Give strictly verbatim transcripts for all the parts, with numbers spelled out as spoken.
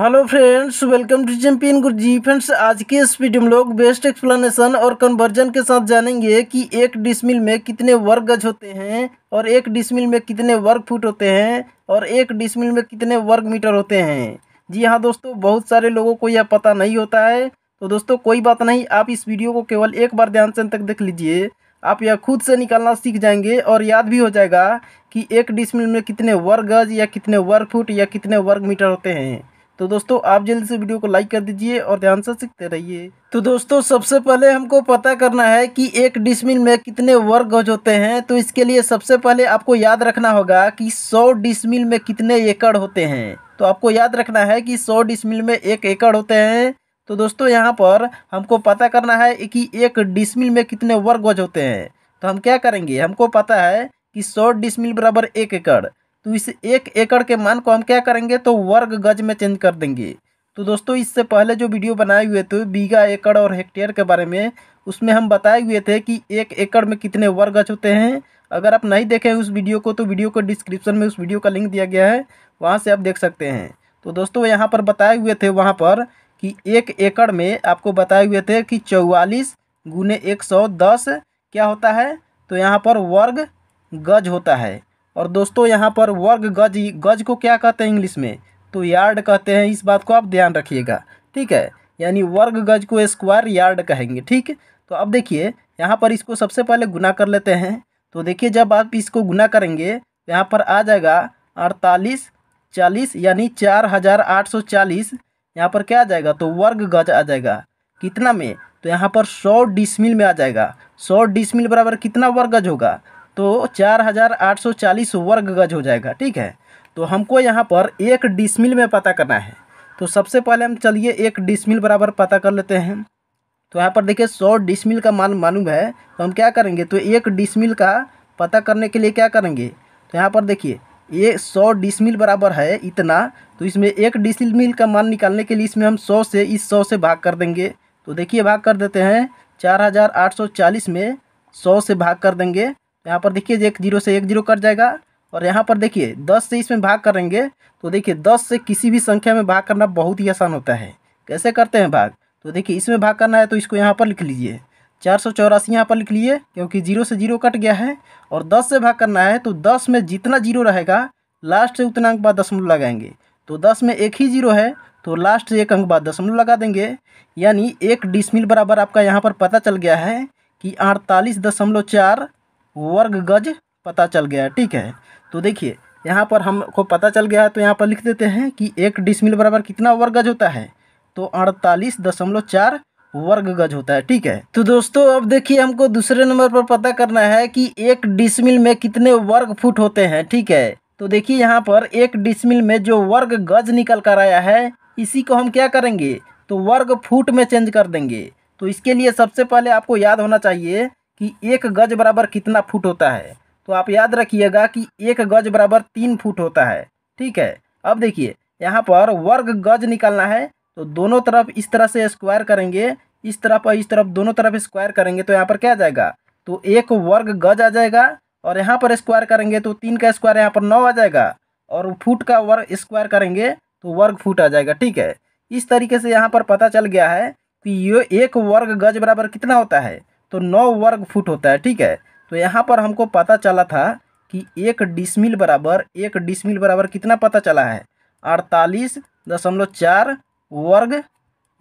Hello friends, welcome to champion Guru ji. Friends, आज के इस वीडियो में लोग बेस्ट एक्सप्लेनेशन और कन्वर्जन के साथ जानेंगे कि एक डिसमिल में कितने वर्ग गज होते हैं और एक डिसमिल में कितने वर्ग फुट होते हैं और एक डिसमिल में कितने वर्ग मीटर होते हैं। जी हाँ दोस्तों, बहुत सारे लोगों को यह पता नहीं होता है, तो दोस्तों कोई बात नहीं, आप इस वीडियो को केवल एक बार ध्यान से अंत तक देख लीजिए। आप यह खुद से निकालना सीख जाएंगे और याद भी हो जाएगा कि एक डिसमिल में कितने वर्ग गज या कितने वर्ग फुट या कितने वर्ग मीटर होते हैं। तो दोस्तों आप जल्दी से वीडियो को लाइक कर दीजिए और ध्यान से सीखते रहिए। तो दोस्तों सबसे पहले हमको पता करना है कि एक डिसमिल में कितने वर्ग गज होते हैं। तो इसके लिए सबसे पहले आपको याद रखना होगा कि सौ डिसमिल में कितने एकड़ होते हैं। तो आपको याद रखना है कि सौ डिसमिल में एक एकड़ होते हैं। तो दोस्तों यहाँ पर हमको पता करना है कि एक डिसमिल में कितने वर्ग गज होते हैं। तो हम क्या करेंगे, हमको पता है कि सौ डिसमिल बराबर एक एकड़, तो इस एक एकड़ के मान को हम क्या करेंगे, तो वर्ग गज में चेंज कर देंगे। तो दोस्तों इससे पहले जो वीडियो बनाए हुए थे बीघा, एकड़ और हेक्टेयर के बारे में, उसमें हम बताए हुए थे कि एक एकड़ में कितने वर्ग गज होते हैं। अगर आप नहीं देखें उस वीडियो को तो वीडियो को डिस्क्रिप्शन में उस वीडियो का लिंक दिया गया है, वहाँ से आप देख सकते हैं। तो दोस्तों यहाँ पर बताए हुए थे वहाँ पर कि एक एकड़ में आपको बताए हुए थे कि चौवालीस गुने एक सौ दस क्या होता है, तो यहाँ पर वर्ग गज होता है। और दोस्तों यहाँ पर वर्ग गज, गज को क्या कहते हैं इंग्लिश में, तो यार्ड कहते हैं। इस बात को आप ध्यान रखिएगा, ठीक है। यानी वर्ग गज को स्क्वायर यार्ड कहेंगे, ठीक। तो अब देखिए यहाँ पर इसको सबसे पहले गुना कर लेते हैं। तो देखिए जब आप इसको गुना करेंगे तो यहाँ पर आ जाएगा अड़तालीस चालीस, यानी चार हज़ार आठ सौ चालीस। यहाँ पर क्या आ जाएगा, तो वर्ग गज आ जाएगा। कितना में, तो यहाँ पर सौ डिसमिल में आ जाएगा। सौ डिसमिल बराबर कितना वर्ग गज होगा, तो चार हज़ार आठ सौ चालीस वर्ग गज हो जाएगा, ठीक है। तो हमको यहाँ पर एक डिसमिल में पता करना है। तो सबसे पहले हम चलिए एक डिसमिल बराबर पता कर लेते हैं। तो यहाँ पर देखिए सौ डिसमिल का मान मालूम है, तो हम क्या करेंगे, तो एक डिसमिल का पता करने के लिए क्या करेंगे, तो यहाँ पर देखिए ये सौ डिसमिल बराबर है इतना। तो इसमें एक डिसमिल का मान निकालने के लिए इसमें हम सौ से, इस सौ से भाग कर देंगे। तो देखिए भाग कर देते हैं, चार हज़ार आठ सौ चालीस में सौ से भाग कर देंगे। यहाँ पर देखिए एक जीरो से एक जीरो कट जाएगा, और यहाँ पर देखिए दस से इसमें भाग करेंगे। तो देखिए दस से किसी भी संख्या में भाग करना बहुत ही आसान होता है। कैसे करते हैं भाग, तो देखिए इसमें भाग करना है तो इसको यहाँ पर लिख लीजिए, चार सौ चौरासी यहाँ पर लिख लिए, क्योंकि जीरो से जीरो कट गया है। और दस से भाग करना है तो दस में जितना जीरो रहेगा लास्ट से उतना अंक बाद दशमलव लगाएंगे। तो दस में एक ही जीरो है, तो लास्ट से एक अंक बाद दशमलव लगा देंगे। यानी एक डिसमिल बराबर आपका यहाँ पर पता चल गया है कि अड़तालीस दशमलव चार वर्ग गज पता चल गया, ठीक है। तो देखिए यहाँ पर हमको पता चल गया है, तो यहाँ पर लिख देते हैं कि एक डिसमिल बराबर कितना वर्ग गज होता है, तो अड़तालीस दशमलव चार वर्ग गज होता है, ठीक है। तो दोस्तों अब देखिए हमको दूसरे नंबर पर पता करना है कि एक डिसमिल में कितने वर्ग फुट होते हैं, ठीक है। तो देखिए यहाँ पर एक डिसमिल में जो वर्ग गज निकल कर आया है, इसी को हम क्या करेंगे, तो वर्ग फुट में चेंज कर देंगे। तो इसके लिए सबसे पहले आपको याद होना चाहिए कि एक गज बराबर कितना फुट होता है। तो आप याद रखिएगा कि एक गज बराबर तीन फुट होता है, ठीक है। अब देखिए यहाँ पर वर्ग गज निकालना है, तो दोनों तरफ इस तरह से स्क्वायर करेंगे, इस तरफ और इस तरफ, दोनों तरफ स्क्वायर करेंगे। तो यहाँ पर क्या आ जाएगा, तो एक वर्ग गज आ जाएगा। और यहाँ पर स्क्वायर करेंगे तो तीन का स्क्वायर यहाँ पर नौ आ जाएगा, और फुट का वर्ग स्क्वायर करेंगे तो वर्ग फुट आ जाएगा, ठीक है। इस तरीके से यहाँ पर पता चल गया है कि ये एक वर्ग गज बराबर कितना होता है, तो नौ वर्ग फुट होता है, ठीक है। तो यहाँ पर हमको पता चला था कि एक डिसमिल बराबर, एक डिसमिल बराबर कितना पता चला है, अड़तालीस दशमलव चार वर्ग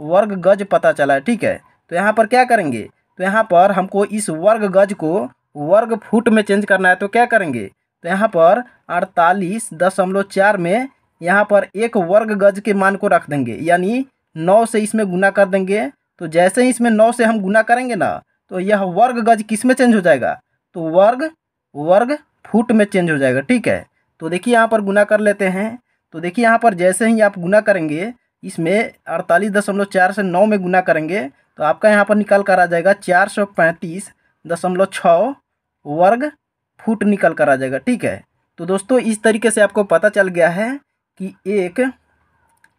वर्ग गज पता चला है, ठीक है। तो यहाँ पर क्या करेंगे, तो यहाँ पर हमको इस वर्ग गज को वर्ग फुट में चेंज करना है। तो क्या करेंगे, तो यहाँ पर अड़तालीस दशमलव चार में यहाँ पर एक वर्ग गज के मान को रख देंगे, यानी नौ से इसमें गुना कर देंगे। तो जैसे ही इसमें नौ से हम गुना करेंगे ना, तो यह वर्ग गज किस में चेंज हो जाएगा, तो वर्ग वर्ग फुट में चेंज हो जाएगा, ठीक है। तो देखिए यहाँ पर गुना कर लेते हैं। तो देखिए यहाँ पर जैसे ही आप गुना करेंगे, इसमें अड़तालीस दशमलव चार से नौ में गुना करेंगे, तो आपका यहाँ पर निकल कर आ जाएगा चार सौ पैंतीस दशमलव छः वर्ग फुट निकल कर आ जाएगा, ठीक है। तो दोस्तों इस तरीके से आपको पता चल गया है कि एक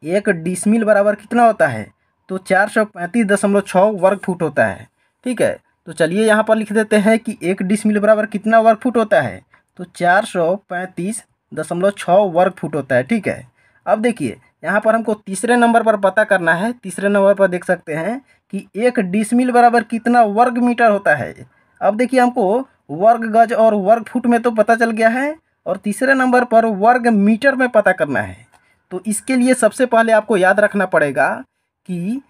एक डिसमिल बराबर कितना होता है, तो चार सौ पैंतीस दशमलव छः वर्ग फुट होता है, ठीक है। तो चलिए यहाँ पर लिख देते हैं कि एक डिसमिल बराबर कितना वर्ग फुट होता है, तो चार सौ पैंतीस दशमलव छः वर्ग फुट होता है, ठीक है। अब देखिए यहाँ पर हमको तीसरे नंबर पर पता करना है। तीसरे नंबर पर देख सकते हैं कि एक डिसमिल बराबर कितना वर्ग मीटर होता है। अब देखिए हमको वर्ग गज और वर्ग फुट में तो पता चल गया है और तीसरे नंबर पर वर्ग मीटर में पता करना है। तो इसके लिए सबसे पहले आपको याद रखना पड़ेगा कि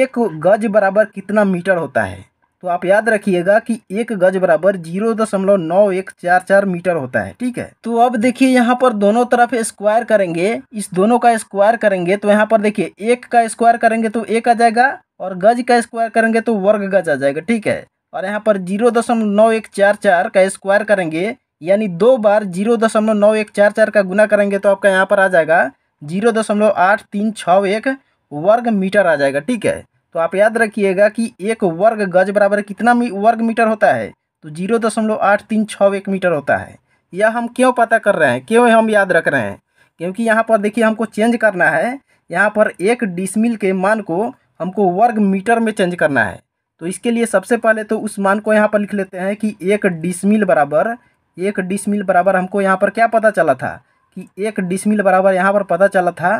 एक गज बराबर कितना मीटर होता है। तो आप याद रखिएगा कि एक गज बराबर जीरो दशमलव नौ एक चार चार मीटर होता है, ठीक है। तो अब देखिए यहाँ पर दोनों तरफ स्क्वायर करेंगे, इस दोनों का स्क्वायर करेंगे। तो यहाँ पर देखिए एक का स्क्वायर करेंगे तो एक आ जाएगा और गज का स्क्वायर करेंगे तो वर्ग गज आ जाएगा, ठीक है। और यहाँ पर जीरो दशमलव नौ एक चार चार का स्क्वायर करेंगे यानी दो बार जीरो दशमलव नौ एक चार चार का गुना करेंगे तो आपका यहाँ पर आ जाएगा जीरो दशमलव आठ तीन छः एक वर्ग मीटर आ जाएगा, ठीक है। तो आप याद रखिएगा कि एक वर्ग गज बराबर कितना वर्ग मीटर होता है, तो जीरो दशमलव आठ तीन छः एक मीटर होता है। यह हम क्यों पता कर रहे हैं, क्यों हम याद रख रहे हैं, क्योंकि यहाँ पर देखिए हमको चेंज करना है। यहाँ पर एक डिसमिल के मान को हमको वर्ग मीटर में चेंज करना है। तो इसके लिए सबसे पहले तो उस मान को यहाँ पर लिख लेते हैं कि एक डिसमिल बराबर एक डिसमिल बराबर हमको यहाँ पर क्या पता चला था कि एक डिसमिल बराबर यहाँ पर पता चला था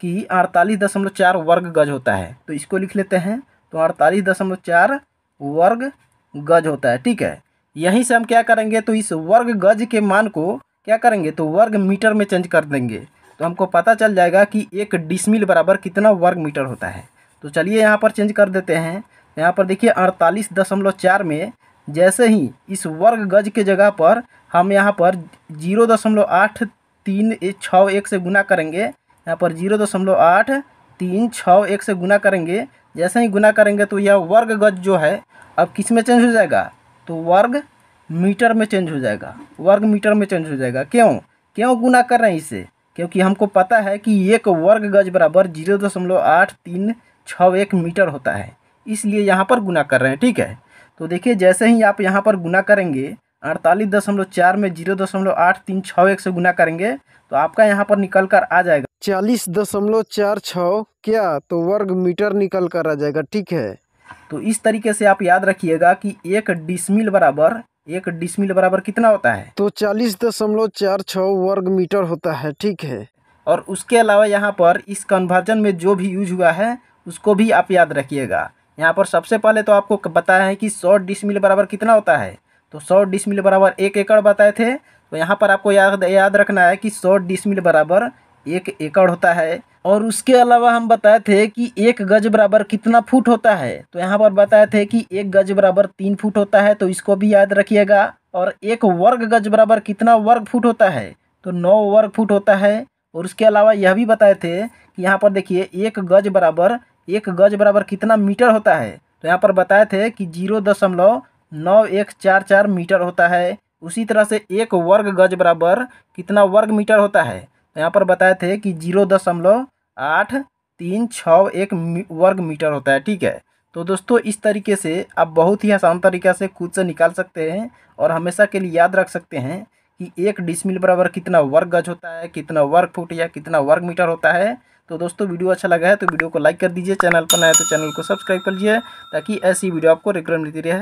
कि अड़तालीस दशमलव चार वर्ग गज होता है। तो इसको लिख लेते हैं, तो अड़तालीस दशमलव चार वर्ग गज होता है, ठीक है। यहीं से हम क्या करेंगे तो इस वर्ग गज के मान को क्या करेंगे तो वर्ग मीटर में चेंज कर देंगे। तो हमको पता चल जाएगा कि एक डिसमिल बराबर कितना वर्ग मीटर होता है। तो चलिए यहाँ पर चेंज कर देते हैं। यहाँ पर देखिए अड़तालीस दशमलव चार में जैसे ही इस वर्ग गज के जगह पर हम यहाँ पर जीरो दशमलव आठ तीन छः एक से गुना करेंगे, यहाँ पर जीरो दशमलव आठ तीन छः एक से गुना करेंगे। जैसे ही गुना करेंगे तो यह वर्ग गज जो है अब किस में चेंज हो जाएगा तो वर्ग मीटर में चेंज हो जाएगा, वर्ग मीटर में चेंज हो जाएगा। क्यों क्यों गुना कर रहे हैं इसे, क्योंकि हमको पता है कि एक वर्ग गज बराबर जीरो दशमलव आठ तीन छः एक मीटर होता है, इसलिए यहाँ पर गुना कर रहे हैं, ठीक है। तो देखिए जैसे ही आप यहाँ पर गुना करेंगे अड़तालीस दशमलव चार में जीरो दशमलव आठ तीन छः एक से गुना करेंगे तो आपका यहाँ पर निकल कर आ जाएगा चालीस दशमलव चार छः क्या तो वर्ग मीटर निकल कर आ जाएगा, ठीक है। तो इस तरीके से आप याद रखिएगा कि एक डिसमिल बराबर एक डिसमिल बराबर कितना होता है तो चालीस दशमलव चार छः वर्ग मीटर होता है, ठीक है। और उसके अलावा यहाँ पर इस कन्वर्जन में जो भी यूज हुआ है उसको भी आप याद रखिएगा। यहाँ पर सबसे पहले तो आपको बताया है कि सौ डिसमिल बराबर कितना होता है, तो सौ डिसमिल बराबर एक एकड़ बताए थे। तो यहाँ पर आपको याद याद रखना है कि सौ डिसमिल बराबर एक एकड़ होता है। और उसके अलावा हम बताए थे कि एक गज बराबर कितना फुट होता है, तो यहाँ पर बताए थे कि एक गज बराबर तीन फुट होता है, तो इसको भी याद रखिएगा। और एक वर्ग गज बराबर कितना वर्ग फुट होता है तो नौ वर्ग फुट होता है। और उसके अलावा यह भी बताए थे कि यहाँ पर देखिए एक गज बराबर एक गज बराबर कितना मीटर होता है, तो यहाँ पर बताए थे कि जीरो दशमलव नौ एक चार चार मीटर होता है। उसी तरह से एक वर्ग गज बराबर कितना वर्ग मीटर होता है, तो यहाँ पर बताए थे कि जीरो दशमलव आठ तीन छः एक वर्ग मीटर होता है, ठीक है। तो दोस्तों इस तरीके से आप बहुत ही आसान तरीक़े से खुद से निकाल सकते हैं और हमेशा के लिए याद रख सकते हैं कि एक डिसमिल बराबर कितना वर्ग गज होता है, कितना वर्ग फुट या कितना वर्ग मीटर होता है। तो दोस्तों वीडियो अच्छा लगा है तो वीडियो को लाइक कर दीजिए, चैनल पर नया है तो चैनल को सब्सक्राइब कर लीजिए ताकि ऐसी वीडियो आपको रेगुलर मिलती रहे।